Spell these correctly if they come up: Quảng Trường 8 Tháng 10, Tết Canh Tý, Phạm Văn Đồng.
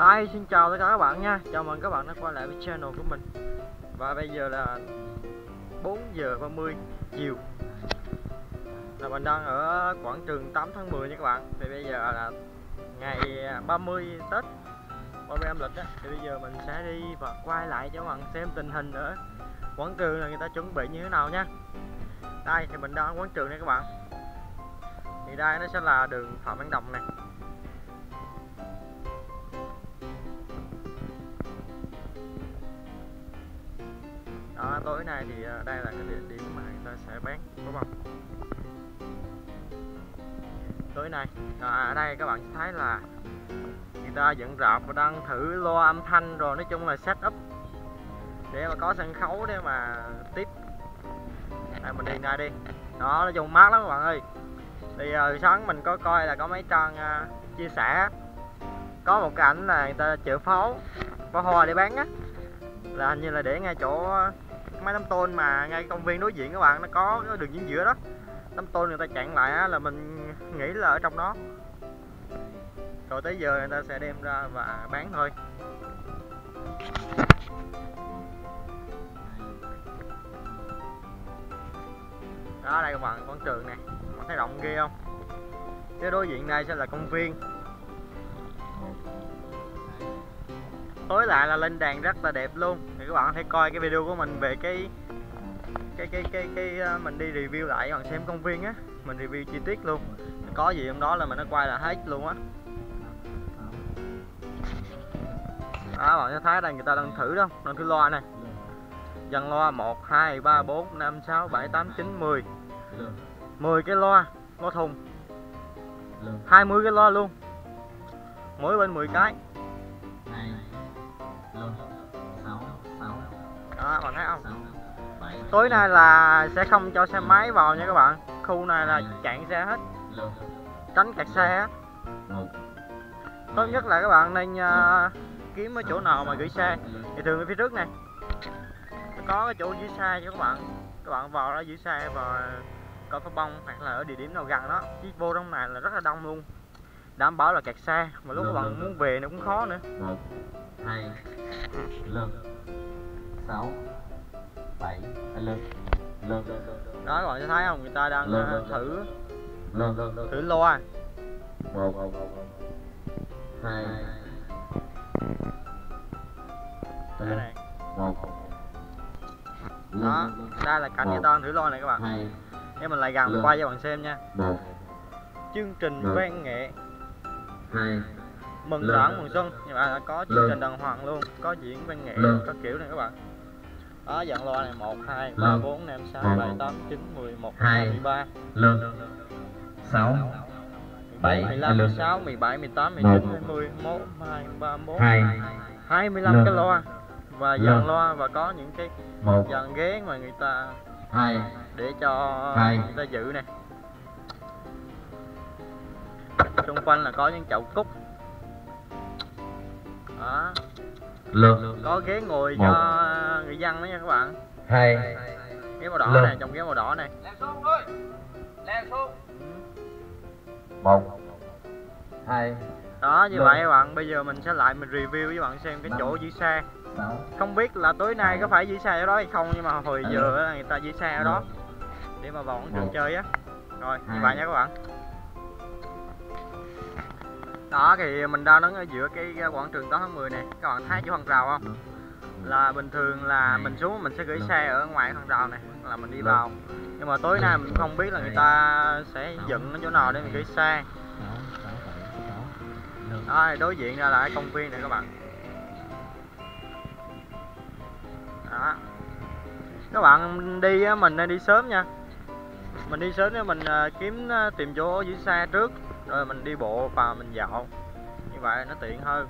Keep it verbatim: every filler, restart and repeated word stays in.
Hi, xin chào tất cả các bạn nha. Chào mừng các bạn đã quay lại với channel của mình. Và bây giờ là bốn giờ ba mươi chiều. Là mình đang ở quảng trường tám tháng mười nha các bạn. Thì bây giờ là ngày ba mươi Tết, ba mươi âm lịch á. Thì bây giờ mình sẽ đi và quay lại cho các bạn xem tình hình ở quảng trường là người ta chuẩn bị như thế nào nha. Đây thì mình đang ở quảng trường đây các bạn. Thì đây nó sẽ là đường Phạm Văn Đồng này. À, tối nay thì đây là cái địa điểm mà người ta sẽ bán có bông tối nay. À, ở đây các bạn sẽ thấy là người ta dựng rạp và đang thử loa âm thanh, rồi nói chung là set up để mà có sân khấu để mà tiếp. Đây, mình đi ngay đi đó, nói chung mát lắm các bạn ơi. Thì à, sáng mình có coi là có mấy trang à, chia sẻ có một cái ảnh là người ta chở pháo pháo hoa để bán á, là hình như là để ngay chỗ mấy đám tôn mà ngay công viên đối diện các bạn, nó có cái đường chính giữa đó, đám tôn người ta chặn lại á, là mình nghĩ là ở trong đó, rồi tới giờ người ta sẽ đem ra và bán thôi. Đó, đây các bạn, quảng trường này bạn thấy rộng ghê không? Cái đối diện này sẽ là công viên. Tối lại là lên đèn rất là đẹp luôn. Thì các bạn hãy coi cái video của mình về cái cái cái cái cái mình đi review lại các bạn xem công viên á, mình review chi tiết luôn. Có gì hôm đó là mình nó quay là hết luôn á. Đó, các bạn thấy đây người ta đang thử đó, đang thử loa này. Dàn loa một, hai, ba, bốn, năm, sáu, bảy, tám, chín, mười. mười cái loa, loa thùng. hai mươi cái loa luôn. Mỗi bên mười cái. Đó, bạn thấy không? Tối nay là sẽ không cho xe máy vào nha các bạn. Khu này là chặn xe hết, tránh kẹt xe. Tốt nhất là các bạn nên uh, kiếm ở chỗ nào mà gửi xe. Thì thường ở phía trước này nó có cái chỗ giữ xe cho các bạn. Các bạn vào đó giữ xe và coi pháo bông hoặc là ở địa điểm nào gần đó. Chứ vô trong này là rất là đông luôn, đảm bảo là kẹt xe. Mà lúc các bạn muốn về nó cũng khó nữa. Một, hai, sáu, bảy, lên lên đó, các bạn sẽ thấy không, người ta đang lên, thử lên, lên, thử loa một, hai, đây này một. Đó, đây là cảnh người ta thử loa này các bạn. Em mình lại gần quay cho bạn xem nha. Chương trình văn nghệ hai mừng đảng mừng xuân, các bạn đã có chương trình đàng hoàng luôn, có diễn văn nghệ các kiểu này các bạn. Đó, dàn loa này một, hai, ba, bốn, năm, sáu, bảy, tám, chín, mười, mười một, hai, mười ba. sáu, bảy, mười lăm, mười sáu, mười bảy, mười tám, mười chín, hai mươi, hai mươi mốt, hai mươi ba, hai mươi bốn, hai mươi lăm cái loa và dàn loa, và có những cái dàn ghế mà người ta để cho người ta giữ nè. Xung quanh là có những chậu cúc. Đó, có ghế ngồi một. Cho người dân đó nha các bạn. Hai ghế màu đỏ này, trồng ghế màu đỏ này. Leo xuống thôi, leo xuống. Một, hai. Đó, như vậy các bạn, bây giờ mình sẽ lại mình review với bạn xem cái năm. Chỗ giữ xe. Sáu. Không biết là tối nay có phải giữ xe ở đó hay không, nhưng mà hồi giờ người ta giữ xe ở đó để mà vào quảng trường chơi á. Rồi, như vậy nha các bạn. Đó, thì mình đang đứng ở giữa cái quảng trường tám tháng mười này. Các bạn thấy chỗ hàng rào không? Là bình thường là mình xuống mình sẽ gửi xe ở ngoài hàng rào này, là mình đi vào. Nhưng mà tối nay mình không biết là người ta sẽ dựng ở chỗ nào để mình gửi xe. Đó, đối diện ra là cái công viên này các bạn. Đó, các bạn đi mình nên đi sớm nha. Mình đi sớm để mình kiếm tìm chỗ giữ xe trước, rồi mình đi bộ và mình dạo, như vậy nó tiện hơn.